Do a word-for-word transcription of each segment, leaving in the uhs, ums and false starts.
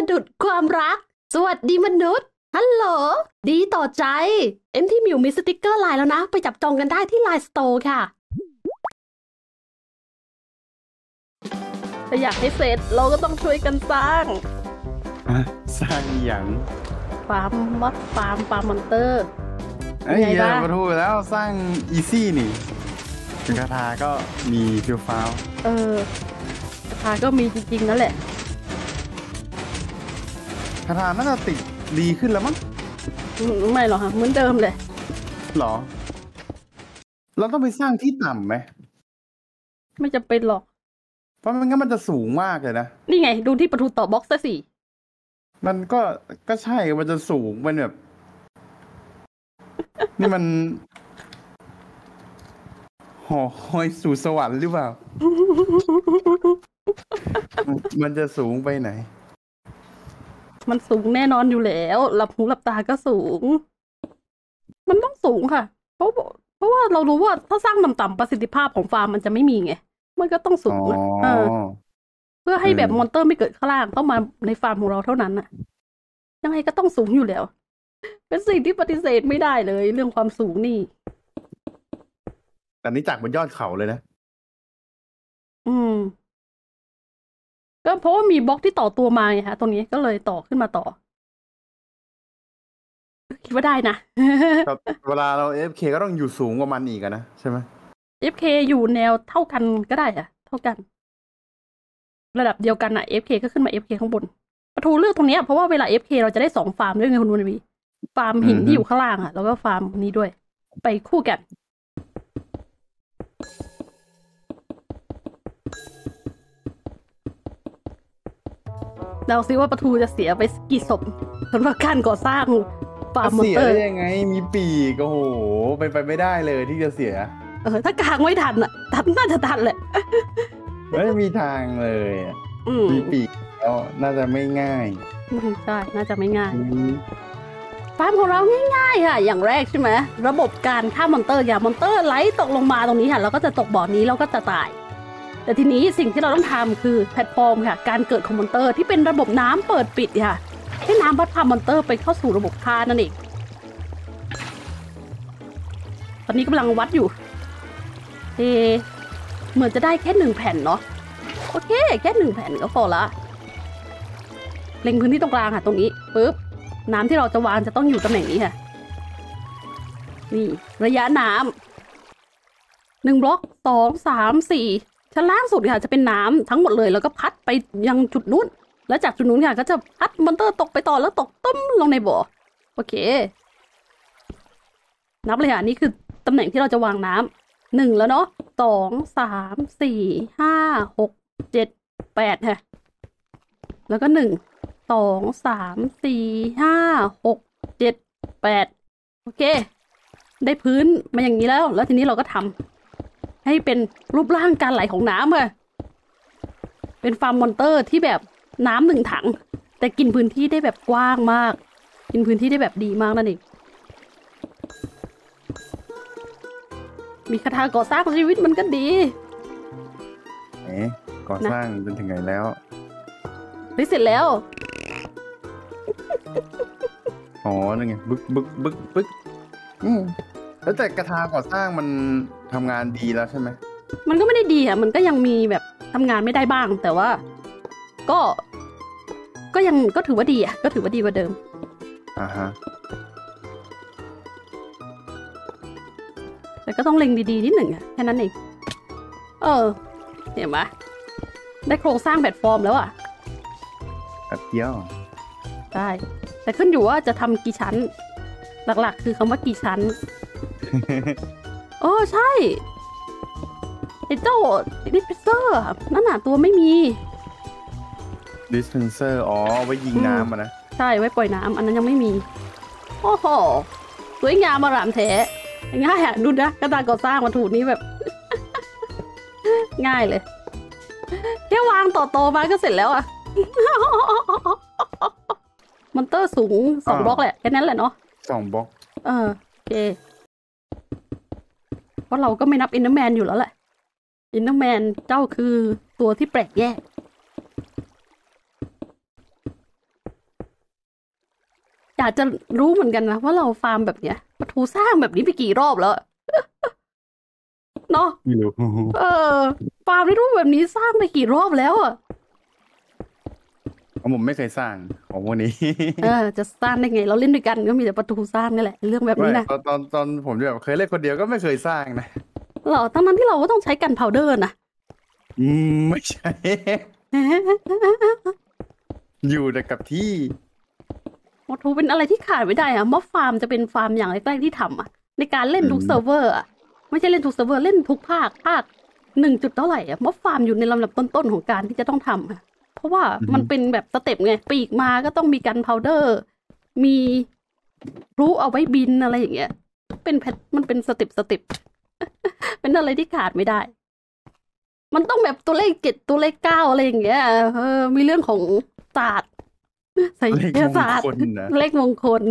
สะดุดความรักสวัสดีมนุษย์ฮัลโหลดีต่อใจเอ็มที่มิวมีสติกเกอร์ไลน์แล้วนะไปจับจองกันได้ที่ไลน์สโตร์ค่ะถ้าอยากให้เสร็จเราก็ต้องช่วยกันสร้างสร้างอย่างฟาร์มมอสฟาร์มฟาร์มมอนเตอร์ไอ้ยาประตูแล้วสร้างอีซี่นี่กระทาก็มีฟิวฟ้าวเออกระทาก็มีจริงๆนั่นแหละกระทาน่าจะติดดีขึ้นแล้วมั้งไม่หรอค่ะเหมือนเดิมเลยหรอเราต้องไปสร้างที่ต่ำไหมไม่จะเป็นหรอกเพราะมันงั้นมันจะสูงมากเลยนะนี่ไงดูที่ประตูต่อบล็อกซะสิมันก็ก็ใช่มันจะสูงมันแบบนี่มันหอคอยสู่สวรรค์หรือเปล่ามันจะสูงไปไหนมันสูงแน่นอนอยู่แล้วหลับหูหลับตาก็สูงมันต้องสูงค่ะเพราะเพราะว่าเรารู้ว่าถ้าสร้างต่ำๆประสิทธิภาพของฟาร์มมันจะไม่มีไงมันก็ต้องสูงเพื่อให้แบบมอนเตอร์ไม่เกิดข้างล่างต้องมาในฟาร์มของเราเท่านั้นน่ะยังไงก็ต้องสูงอยู่แล้วเป็นสิ่งที่ปฏิเสธไม่ได้เลยเรื่องความสูงนี่แต่นี่จากบนยอดเขาเลยนะอืมก็เพราะว่ามีบล็อกที่ต่อตัวมาไงคะตรงนี้ก็เลยต่อขึ้นมาต่อคิดว่าได้นะเวลาเรา เอฟ เค ก็ต้องอยู่สูงกว่ามันอีกนะใช่ไหม เอฟ เค อยู่แนวเท่ากันก็ได้อะเท่ากันระดับเดียวกันอะ เอฟ เค ก็ขึ้นมา เอฟ เค ข้างบนประตูเลือกตรงนี้เพราะว่าเวลา เอฟ เค เราจะได้สองฟาร์มด้วยไงคุณวันวีฟาร์มหินที่อยู่ข้างล่างอะแล้วก็ฟาร์มนี้ด้วยไปคู่กันเราซิว่าประตูจะเสียไปกี่ศพสำหรับการก่อสร้างฟาร์มมอนเตอร์เสียยังไงมีปีกโอ้โหไปไปไม่ได้เลยที่จะเสียเออถ้ากลางไม่ทันอ่ะทันน่าจะทันแหละไม่มีทางเลยมีปีกแล้วน่าจะไม่ง่ายใช่น่าจะไม่ง่ายฟาร์มของเราง่ายๆค่ะอย่างแรกใช่ไหมระบบการฆ่ามอนเตอร์อย่ามอนเตอร์ไหลตกลงมาตรงนี้ค่ะเราก็จะตกบ่อนี้เราก็จะตายแต่ทีนี้สิ่งที่เราต้องทำคือแพลตฟอร์มค่ะการเกิดของมอนเตอร์ที่เป็นระบบน้ำเปิดปิดค่ะให้น้ำพัดพามอนเตอร์ไปเข้าสู่ระบบฆ่านั่นเองตอนนี้กำลังวัดอยู่เอเหมือนจะได้แค่หนึ่งแผ่นเนาะโอเคแค่หนึ่งแผ่นก็พอละเล็งพื้นที่ตรงกลางค่ะตรงนี้ปึ๊บน้ำที่เราจะวางจะต้องอยู่ตำแหน่งนี้ค่ะนี่ระยะน้ำหนึ่งบล็อกสองสามสี่ชั้นล่างสุดค่ะจะเป็นน้ำทั้งหมดเลยแล้วก็พัดไปยังจุดนู้นแล้วจากจุดนู้นค่ะก็จะพัดมอนเตอร์ตกไปต่อแล้วตกตึ้มลงในบ่อโอเคนับเลยค่ะนี่คือตำแหน่งที่เราจะวางน้ำหนึ่งแล้วเนาะสองสามสี่ห้าหกเจ็ดแปดค่ะแล้วก็หนึ่งสองสามสี่ห้าหกเจ็ดแปดโอเคได้พื้นมาอย่างนี้แล้วแล้วทีนี้เราก็ทำให้เป็นรูปร่างการไหลของน้ำเลยเป็นฟาร์มมอนเตอร์ที่แบบน้ำหนึ่งถังแต่กินพื้นที่ได้แบบกว้างมากกินพื้นที่ได้แบบดีมากนั่นเองมีคาถาก่อสร้างชีวิตมันก็ดีเอ๊ะก่อสร้างจนถึงไหนแล้วได้เสร็จแล้วอ๋อนั่นไงบึกบึกบึกบึกอืมแล้วแต่กระทาก่อสร้างมันทำงานดีแล้วใช่ไหมมันก็ไม่ได้ดีอ่ะมันก็ยังมีแบบทำงานไม่ได้บ้างแต่ว่าก็ก็ยังก็ถือว่าดีอ่ะก็ถือว่าดีกว่าเดิมอ่าฮะแต่ก็ต้องเล็งดีๆนิดหนึ่งอ่ะแค่นั้นเองเออเห็นไหมได้โครงสร้างแพลตฟอร์มแล้วอ่ะแบบเดียวได้แต่ขึ้นอยู่ว่าจะทำกี่ชั้นหลักๆคือคำว่ากี่ชั้นโอ้ใช่ไอเจ้าดิสเพนเซอร์นั่นหนาตัวไม่มีดิสเพนเซอร์อ๋อไว้ยิงน้ำอะนะใช่ไว้ปล่อยน้ำอันนั้นยังไม่มีโอ้โหสวยงามอร่ามแท้ง่ายอะดูนะกระดานก่อสร้างวัตถุนี้แบบ ง่ายเลยแค่วางต่อโตมาก็เสร็จแล้วอะ มอนเตอร์สูงสองบล็อกแหละแค่นั้นแหละเนาะสองบล็อกเออโอเคเพราะเราก็ไม่นับอินเนอร์แมนอยู่แล้วแหละอินเนอร์แมนเจ้าคือตัวที่แปลกแยก ากจะรู้เหมือนกันนะว่าเราฟาร์มแบบเนี้ยปะทูสร้างแบบนี้ไปกี่รอบแล้วเนาะเออฟาร์มในรูปแบบนี้สร้างไปกี่รอบแล้วอ่ะผมไม่เคยสร้างของพวกนี้เออจะสร้างได้ไงเราเล่นด้วยกันก็มีแต่ปะทูสร้างนี่แหละเรื่องแบบนี้นะตอนตอนตอนผมแบบเคยเล่นคนเดียวก็ไม่เคยสร้างนะหรอตอนนั้นที่เราก็ต้องใช้กันพาวเดอร์นะอืมไม่ใช่อยู่แต่กับที่ปะทูเป็นอะไรที่ขาดไม่ได้อะม็อบฟาร์มจะเป็นฟาร์มอย่างแรกๆที่ทำอะในการเล่นทุกเซิร์ฟเวอร์อะไม่ใช่เล่นทุกเซิร์ฟเวอร์เล่นทุกภาคภาคหนึ่งจุดเท่าไหร่อะม็อบฟาร์มอยู่ในลำดับต้นๆของการที่จะต้องทำอะเพราะว่ามันเป็นแบบสเต็ปไงปีกมาก็ต้องมีกันพาวเดอร์มีรู้เอาไว้บินอะไรอย่างเงี้ยเป็นแพทมันเป็นสเต็ปสเต็ปเป็นอะไรที่ขาดไม่ได้มันต้องแบบตัวเลขเจ็ดตัวเลขเก้าอะไรอย่างเงี้ยเออมีเรื่องของศาสตร์ไสยศาสตร์เลขมงคล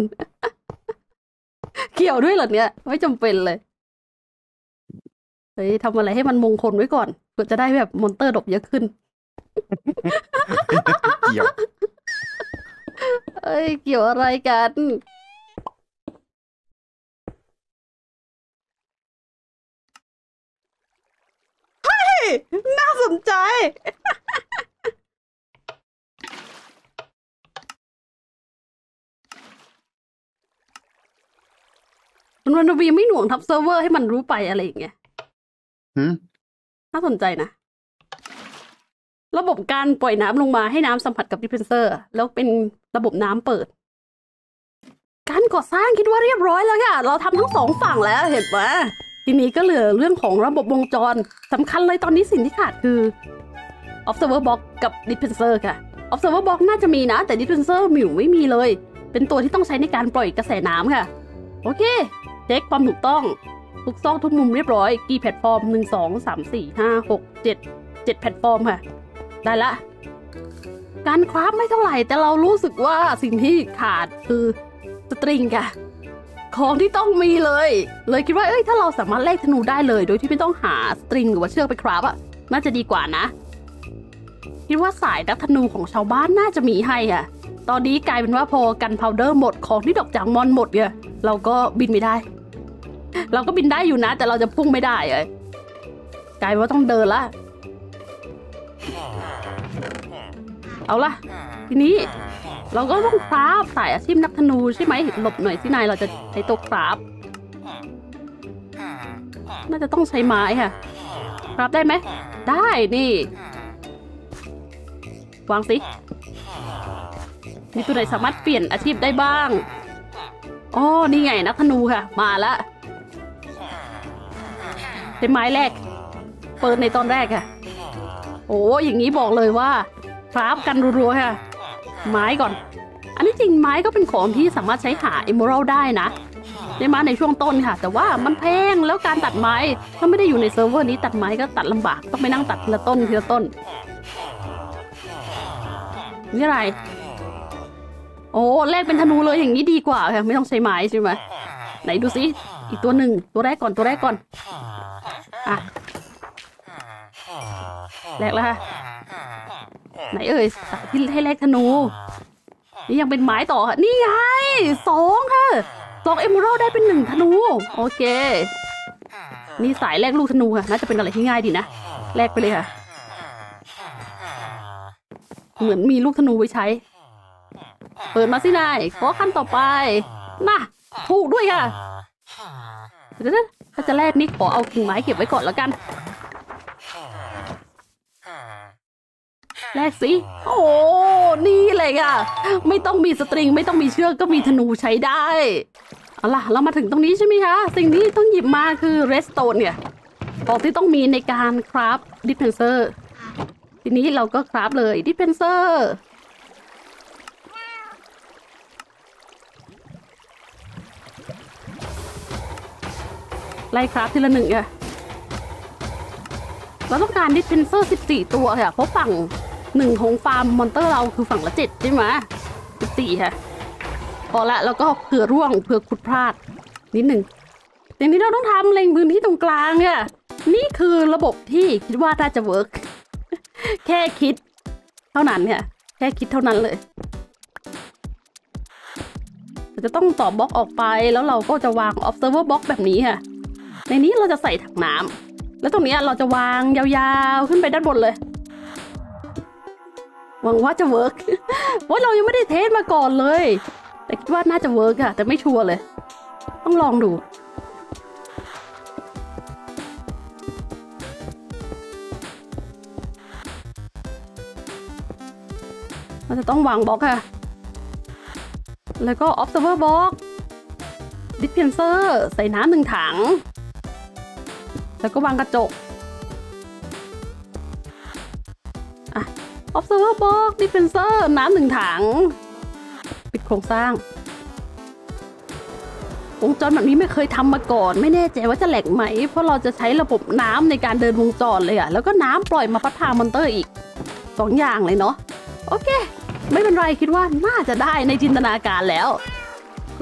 เกี่ยวด้วยเหรอเนี่ยไม่จำเป็นเลยเฮ้ยทำอะไรให้มันมงคลไว้ก่อนเพื่อจะได้แบบมอนเตอร์ดบเยอะขึ้นเกี่ยวเอ้ยเกี่ยวอะไรกันเฮ้ยน่าสนใจมันวันวีไม่หน่วงทับเซิร์ฟเวอร์ให้มันรู้ไปอะไรอย่างเงี้ยน่าสนใจนะระบบการปล่อยน้ำลงมาให้น้ำสัมผัสกับดิเพนเซอร์แล้วเป็นระบบน้ำเปิดการก่อสร้างคิดว่าเรียบร้อยแล้วค่ะเราทำทั้งสองฝั่งแล้วเห็นไหมทีนี้ก็เหลือเรื่องของระบบวงจรสำคัญเลยตอนนี้สิ่งที่ขาดคือ observer box กับ dispenser ค่ะ observer box น่าจะมีนะแต่ dispenser มิวไม่มีเลยเป็นตัวที่ต้องใช้ในการปล่อยกระแสน้ำค่ะโอเคเช็คความถูกต้องทุกซอกทุกมุมเรียบร้อยกี่แพลตฟอร์มหนึ่งสองสามสี่ห้าหกเจ็ดเจ็ดแพลตฟอร์มค่ะได้ละการคว้าไม่เท่าไหร่แต่เรารู้สึกว่าสิ่งที่ขาดคือสตริงค่ะของที่ต้องมีเลยเลยคิดว่าเอ้ยถ้าเราสามารถแลกธนูได้เลยโดยที่ไม่ต้องหาสตริงหรือว่าเชือกไปคราฟอะน่าจะดีกว่านะคิดว่าสายดักธนูของชาวบ้านน่าจะมีให้ค่ะตอนนี้กลายเป็นว่าพอกันพาวเดอร์หมดของที่ดอกจางมอนหมดเนี่ยเราก็บินไม่ได้เราก็บินได้อยู่นะแต่เราจะพุ่งไม่ได้เลยกลายว่าต้องเดินละเอาละทีนี้เราก็ต้องคราฟสายอาชีพนักธนูใช่ไหมหลบหน่อยสินายเราจะใช้ตัวคราฟน่าจะต้องใช้ไม้ค่ะคราฟได้ไหมได้นี่วางสิมีตัวไหนสามารถเปลี่ยนอาชีพได้บ้างอ๋อนี่ไงนักธนูค่ะมาละใช้ไม้แรกเปิดในตอนแรกค่ะโอ้อย่างนี้บอกเลยว่าคราฟกันรัวๆค่ะไม้ก่อนอันนี้จริงไม้ก็เป็นของที่สามารถใช้หาเอเมอรัลด์ได้นะได้มาในช่วงต้นค่ะแต่ว่ามันแพงแล้วการตัดไม้ถ้าไม่ได้อยู่ในเซิร์ฟเวอร์นี้ตัดไม้ก็ตัดลำบากต้องไปนั่งตัดทีละต้นทีละต้นนี่อะไรโอ้แลกเป็นธนูเลยอย่างนี้ดีกว่าค่ะไม่ต้องใช้ไม้ใช่ไหมไหนดูสิอีกตัวหนึ่งตัวแรกก่อนตัวแรกก่อนอ่ะแลกแล้วค่ะไหนเอ่ยที่ให้แลกธนูนี่ยังเป็นไม้ต่อค่ะนี่ไงสองค่ะสองเอมูโรได้เป็นหนึ่งธนูโอเคนี่สายแลกลูกธนูค่ะน่าจะเป็นอะไรที่ง่ายดีนะแลกไปเลยค่ะเหมือนมีลูกธนูไว้ใช้เปิดมาสินายขอขั้นต่อไปน่ะถูกด้วยค่ะเดี๋ยวถ้าจะแลกนี่ขอเอากิ่งไม้เก็บไว้ก่อนแล้วกันแรกสิโอ้นี่เลยค่ะไม่ต้องมีสตริงไม่ต้องมีเชือกก็มีธนูใช้ได้เอาล่ะเรามาถึงตรงนี้ใช่ไหมคะสิ่งที่ต้องหยิบมาคือเรสโตนเนี่ยของที่ต้องมีในการคราฟดิเพนเซอร์ทีนี้เราก็คราฟเลยดิเพนเซอร์ไล่คราฟทีละหนึ่งค่ะเราต้องการดิเพนเซอร์สิบสี่ตัวค่ะเพราะฝั่งหนึ่งของฟาร์มมอนเตอร์เราคือฝั่งละเจ็ดใช่ไหมสิบสี่ค่ะพอละแล้วก็เผื่อร่วงเผื่อขุดพลาดนิดหนึ่งอย่างนี้เราต้องทำเล็งพื้นที่ตรงกลางเนี่ยนี่คือระบบที่คิดว่าน่าจะเวิร์กแค่คิดเท่านั้นค่ะแค่คิดเท่านั้นเลย เราจะต้องต่อบล็อกออกไปแล้วเราก็จะวาง observer box แบบนี้ค่ะในนี้เราจะใส่ถังน้ำแล้วตรงนี้เราจะวางยาวๆขึ้นไปด้านบนเลยหวังว่าจะเวิร์กว่าเรายังไม่ได้เทสมาก่อนเลยแต่คิดว่าน่าจะเวิร์กค่ะแต่ไม่ชัวร์เลยต้องลองดูเราจะต้องวางบล็อกค่ะแล้วก็ observer box dispenser ใส่น้ำหนึ่งถังแล้วก็วางกระจกอ่ะ observer box dispenser น้ำหนึ่งถังปิดโครงสร้างวงจรแบบนี้ไม่เคยทำมาก่อนไม่แน่ใจว่าจะแหลกไหมเพราะเราจะใช้ระบบน้ำในการเดินวงจรเลยอะแล้วก็น้ำปล่อยมาพัดพามอนเตอร์อีกสองอย่างเลยเนาะโอเคไม่เป็นไรคิดว่าน่าจะได้ในจินตนาการแล้ว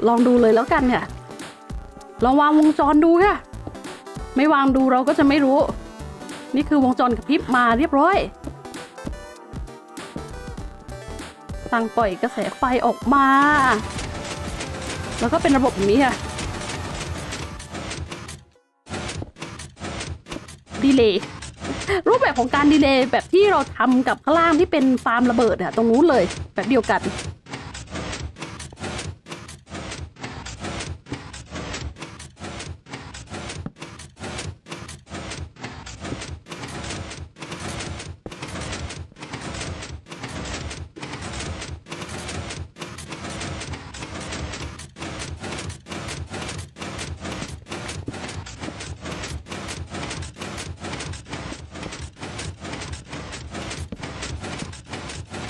ลองดูเลยแล้วกันค่ะลองวางวงจรดูค่ะไม่วางดูเราก็จะไม่รู้นี่คือวงจรกระพริบมาเรียบร้อยสั่งปล่อยกระแสไฟออกมาแล้วก็เป็นระบบแบบนี้ค่ะดีเลย์รูปแบบของการดีเลย์แบบที่เราทำกับข้างล่างที่เป็นฟาร์มระเบิดค่ะตรงนู้นเลยแบบเดียวกัน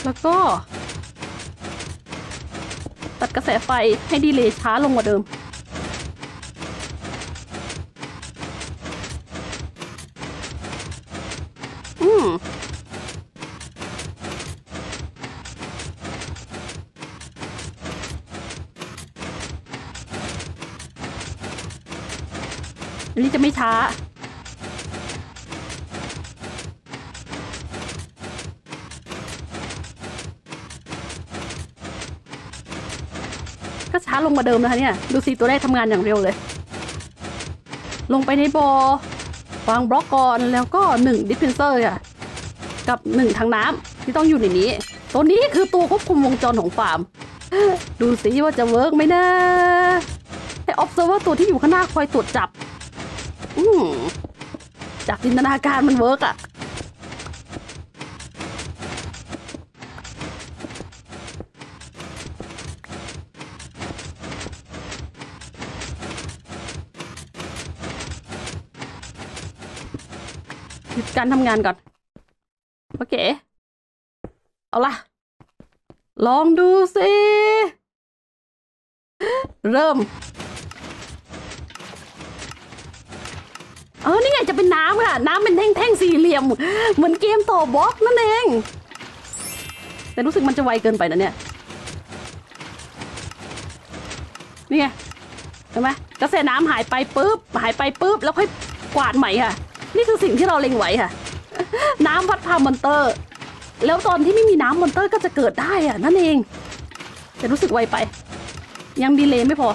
แล้วก็ตัดกระแสไฟให้ดีเลย์ช้าลงกว่าเดิมอืมอันนี้จะไม่ช้าก็ช้าลงมาเดิมนะคะเนี่ยดูสิตัวแรกทำงานอย่างเร็วเลยลงไปในบอ่อวางบล็อกก่อนแล้วก็หนึ่งดิสเพนเซอร์ค่ะกับหนึ่งทางน้ำที่ต้องอยู่ในนี้ตัวนี้คือตัวควบคุมวงจรของฟาร์มดูสิว่าจะเวิร์กไหมนะให้ observer ตัวที่อยู่ข้างหน้าคอยตรวจจับอืมจากจินตนาการมันเวิร์กอะการทำงานก่อนโอเคเอาล่ะลองดูสิเริ่มเออนี่ไงจะเป็นน้ำค่ะน้ำเป็นแท่งๆสี่เหลี่ยมเหมือนเกมต่อบล็อกนั่นเองแต่รู้สึกมันจะไวเกินไปนะเนี่ยนี่ไงเห็นไหมกระแสน้ำหายไปปุ๊บหายไปปุ๊บแล้วค่อยกวาดใหม่ค่ะนี่คือสิ่งที่เราเล็งไว้ค่ะน้ำพัดพามอนเตอร์แล้วตอนที่ไม่มีน้ำมอนเตอร์ก็จะเกิดได้อ่ะนั่นเองแต่รู้สึกไวไปยังดีเลย์ไม่พอ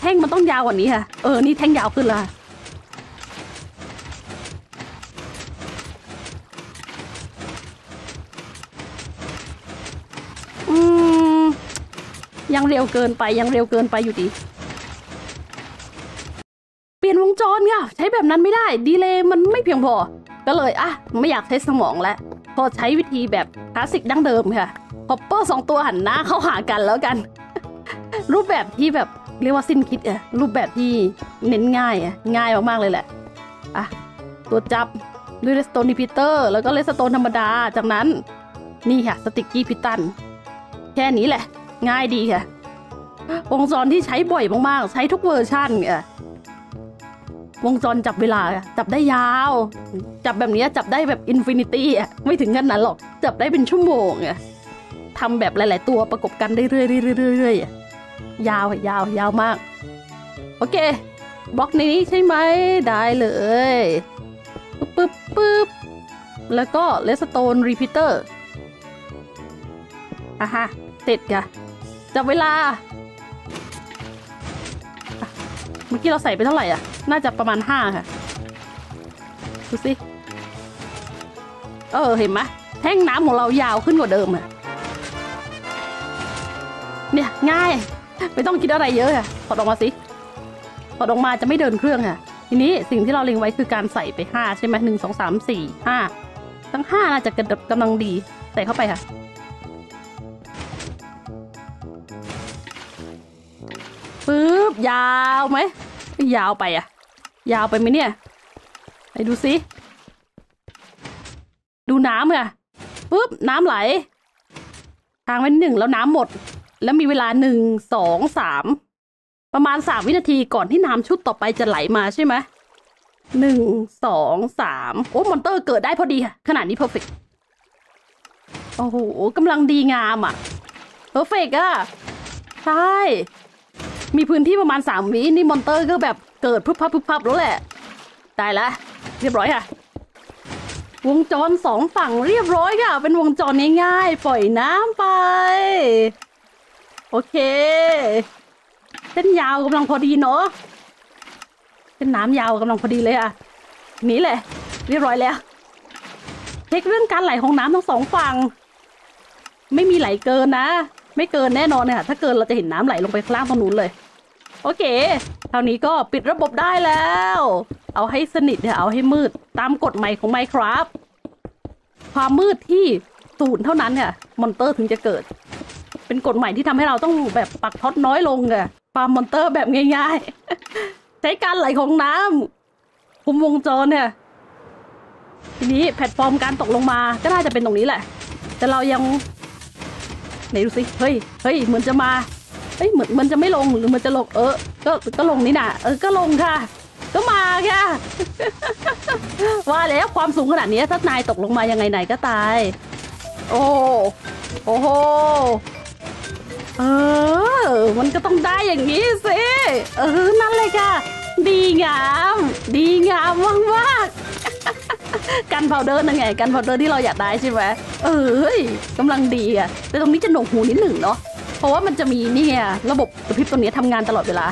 แท่งมันต้องยาวกว่านี้ค่ะเออนี่แท่งยาวขึ้นละอืมยังเร็วเกินไปยังเร็วเกินไปอยู่ดีจอนค่ะใช้แบบนั้นไม่ได้ดีเลย์มันไม่เพียงพอก็เลยอ่ะไม่อยากใช้สมองแล้วพอใช้วิธีแบบคลาสสิกดั้งเดิมค่ะฮอปเปอร์สองตัวหันหน้าเข้าหากันแล้วกัน รูปแบบที่แบบเรียกว่าสิ้นคิดอ่ะรูปแบบที่เน้นง่ายอ่ะง่ายมากๆเลยแหละอ่ะตัวจับด้วยเรสโตนดิพิเตอร์แล้วก็เรสโตนธรรมดาจากนั้นนี่ค่ะสติกกี้พิตันแค่นี้แหละง่ายดีค่ะวงจรที่ใช้บ่อยมากๆใช้ทุกเวอร์ชั่นอ่ะวงจรจับเวลาจับได้ยาวจับแบบนี้จับได้แบบอินฟินิตี้อ่ะไม่ถึงขั้นนั้นหรอกจับได้เป็นชั่วโมงอ่ะทำแบบหลายๆตัวประกบกันเรื่อยๆเรื่อยๆยาวยาวยาวมากโอเคบล็อกนี้ใช่ไหมได้เลยปึ๊บปึ๊บแล้วก็เลสโตนรีพิเตอร์ อ่ะฮะติดจ้ะจับเวลาเมื่อกี้เราใส่ไปเท่าไหร่อ่ะน่าจะประมาณห้าค่ะดูสิเออเห็นไหมแท่งน้ำของเรายาวขึ้นกว่าเดิมอ่ะเนี่ยง่ายไม่ต้องคิดอะไรเยอะค่ะถอดออกมาสิถอดออกมาจะไม่เดินเครื่องค่ะทีนี้สิ่งที่เราเล็งไว้คือการใส่ไปห้าใช่ไหมหนึ่งสองสามสี่ห้าตั้งห้าน่าจะกำลังดีใส่เข้าไปค่ะปึ๊บยาวไหมยาวไปอ่ะยาวไปไหมเนี่ยไปดูสิดูน้ำค่ะปึ๊บน้ำไหลทางไว้หนึ่งแล้วน้ำหมดแล้วมีเวลาหนึ่งสองสามประมาณสามวินาทีก่อนที่น้ำชุดต่อไปจะไหลมาใช่ไหมหนึ่งสองสามโอ้มอนเตอร์เกิดได้พอดีค่ะขนาดนี้เพอร์เฟกต์โอ้โหกำลังดีงามอ่ะเพอร์เฟกต์อ่ะใช่มีพื้นที่ประมาณสามวินี่มอนเตอร์ก็แบบเกิดพึบพับพึบพับแล้วแหละได้ละเรียบร้อยค่ะวงจรสองฝั่งเรียบร้อยค่ะเป็นวงจรง่ายๆปล่อยน้ำไปโอเคเส้นยาวกำลังพอดีเนาะเส้นน้ำยาวกำลังพอดีเลยอ่ะนี่แหละเรียบร้อยแล้วเช็คเรื่องการไหลของน้ำทั้งสองฝั่งไม่มีไหลเกินนะไม่เกินแน่นอนเลยค่ะถ้าเกินเราจะเห็นน้ำไหลลงไปข้างล่างตรงนู้นเลยโอเคเท่านี้ก็ปิดระบบได้แล้วเอาให้สนิทเนี่ยเอาให้มืดตามกฎใหม่ของ Minecraft ความมืดที่ศูนย์เท่านั้นเนี่ยมอนเตอร์ถึงจะเกิดเป็นกฎใหม่ที่ทำให้เราต้องแบบปักท็อตน้อยลงค่ะฟาร์มมอนเตอร์แบบง่ายๆใช้การไหลของน้ำคุมวงจรเนี่ยทีนี้แพลตฟอร์มการตกลงมาก็น่าจะเป็นตรงนี้แหละแต่เรายังไหนดูสิเฮ้ยเฮ้ยเหมือนจะมาเฮ้ยเหมือนมันจะไม่ลงหรือมันจะลงเออก็ก็ลงนี่นะเออก็ลงค่ะก็มาค่ะว่าแล้วความสูงขนาดนี้ถ้านายตกลงมายังไงไหนก็ตายโอ้โอ้โหเออมันก็ต้องได้อย่างนี้สิเออนั่นเลยค่ะดีงามดีงามมากๆกันพาวเดอร์นั่นไงกันพาวเดอร์ที่เราอยากได้ใช่ไหมเอ้ยกำลังดีอ่ะแต่ตรงนี้จะหนวกหูนิดหนึ่งเนาะเพราะว่ามันจะมีนี่ไงระบบกระพริบตรงนี้ทำงานตลอดเวลา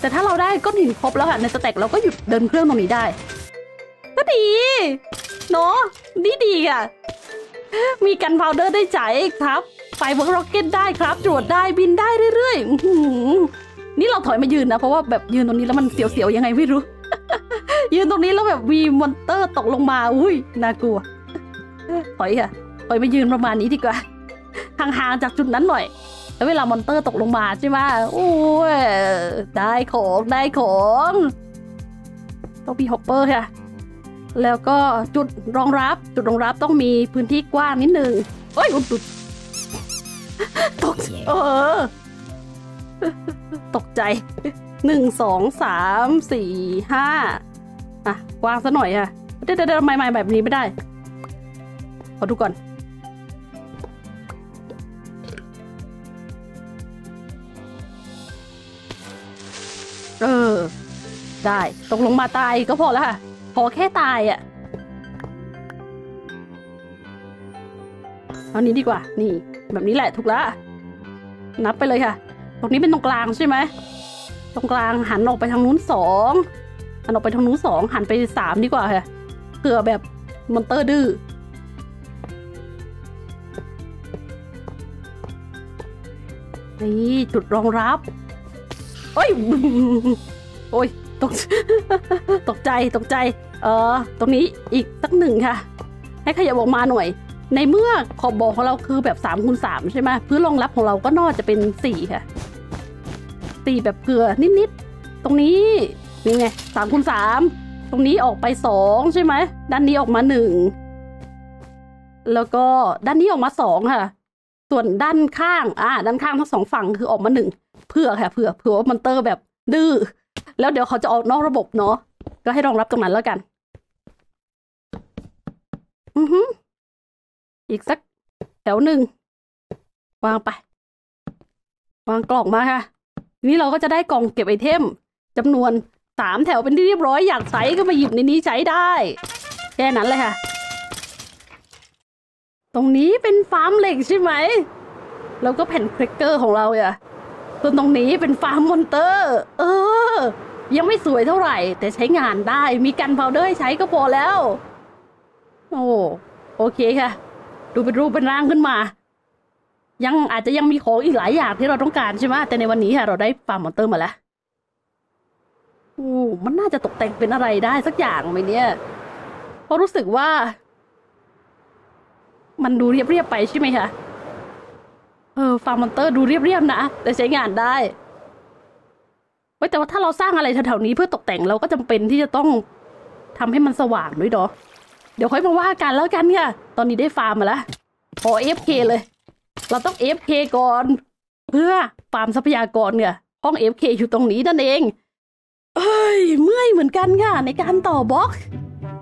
แต่ถ้าเราได้ก้อนหินครบแล้วค่ะในสแต็กเราก็หยุดเดินเครื่องตรงนี้ได้ก็ดีเนาะดีดีอ่ะมีกันพาวเดอร์ได้ใจครับไฟเวิร์กร็อกเก็ตได้ครับตรวจได้บินได้เรื่อยๆนี่เราถอยมายืนนะเพราะว่าแบบยืนตรงนี้แล้วมันเสียวๆยังไงไม่รู้ ยืนตรงนี้แล้วแบบมีมอนเตอร์ตกลงมาอุ้ยน่ากลัวถอยค่ะถอยมายืนประมาณนี้ดีกว่าห่างๆจากจุดนั้นหน่อยแล้วเวลามอนเตอร์ตกลงมาใช่ไหมโอ้ยได้ของได้ของต้องมีฮอปเปอร์ค่ะแล้วก็จุดรองรับจุดรองรับต้องมีพื้นที่กว้างนิดนึงโอ้ยอุดตกเออตกใจหนึ่งสองสามสี่ห้าอ่ะวางซะหน่อยค่ะเดี๋ยวเดี๋ยวใหม่ๆแบบนี้ไม่ได้ขอดูก่อนเออได้ตกลงมาตายก็พอแล้วค่ะพอแค่ตายอ่ะเอานี้ดีกว่านี่แบบนี้แหละถูกละนับไปเลยค่ะตรงนี้เป็นตรงกลางใช่ไหมตรงกลางหันออกไปทางนู้นสองหันออกไปทางนู้นสองหันไปสามดีกว่าค่ะเผื่อแบบมอนเตอร์ดื้อนี่จุดรองรับโอ้ยโอ้ยตกตกใจตกใจเออตรงนี้อีกสักหนึ่งค่ะให้ขยับออกมาหน่อยในเมื่อขอบบ่อของเราคือแบบสามคูณสามใช่ไหมพื้นรองรับของเราก็น่าจะเป็นสี่ค่ะตีแบบเกลือนิดๆตรงนี้นี่ไงสามคูณสามตรงนี้ออกไปสองใช่ไหมด้านนี้ออกมาหนึ่งแล้วก็ด้านนี้ออกมาสองค่ะส่วนด้านข้างอ่าด้านข้างทั้งสองฝั่งคือออกมาหนึ่งเพื่อค่ะเพื่อเผื่อว่ามอนเตอร์แบบดื้อแล้วเดี๋ยวเขาจะออกนอกระบบเนาะก็ให้รองรับตรงนั้นแล้วกันอือฮึอีกสักแถวหนึ่งวางไปวางกล่องมาค่ะทีนี้เราก็จะได้กล่องเก็บไอเทมจำนวนสามแถวเป็นที่เรียบร้อยอยากใช้ก็มาหยิบในนี้ใช้ได้แค่นั้นเลยค่ะตรงนี้เป็นฟาร์มเหล็กใช่ไหม แล้วก็แผ่นเฟกเกอร์ของเราอ่ะส่วนตรงนี้เป็นฟาร์มมอนเตอร์เออยังไม่สวยเท่าไหร่แต่ใช้งานได้มีกันพาวเดอร์ใช้ก็พอแล้วโอ้โอเคค่ะดูเป็นรูปเป็นร่างขึ้นมายังอาจจะยังมีของอีกหลายอย่างที่เราต้องการใช่ไหมแต่ในวันนี้ค่ะเราได้ฟาร์มมอนเตอร์มาแล้วโอ้มันน่าจะตกแต่งเป็นอะไรได้สักอย่างไหมเนี่ยเพราะรู้สึกว่ามันดูเรียบๆไปใช่ไหมคะเออฟาร์มมอนเตอร์ดูเรียบๆนะแต่ใช้งานได้เว้ยแต่ว่าถ้าเราสร้างอะไรแถวๆนี้เพื่อตกแต่งเราก็จำเป็นที่จะต้องทำให้มันสว่างด้วยเนาะเดี๋ยวค่อยมาว่ากันแล้วกันค่ะตอนนี้ได้ฟาร์มมาแล้วพอ เอฟ เค เลยเราต้อง เอฟ เค ก่อนเพื่อฟาร์มทรัพยากรเนี่ยห้อง เอฟ เค อยู่ตรงนี้นั่นเองเอ้ยเมื่อยเหมือนกันค่ะในการต่อบล็อก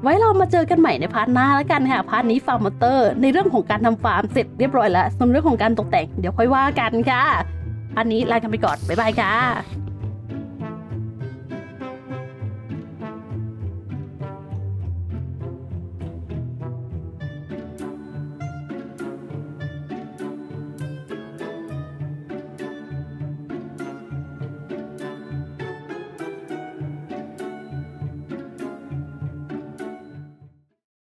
ไว้เรามาเจอกันใหม่ในพาร์ทหน้าแล้วกันค่ะพาร์ทนี้ฟาร์มมอนเตอร์ในเรื่องของการทำฟาร์มเสร็จเรียบร้อยแล้วส่วนเรื่องของการตกแต่งเดี๋ยวค่อยว่ากันค่ะอันนี้ลากันไปก่อนบ๊ายบายค่ะ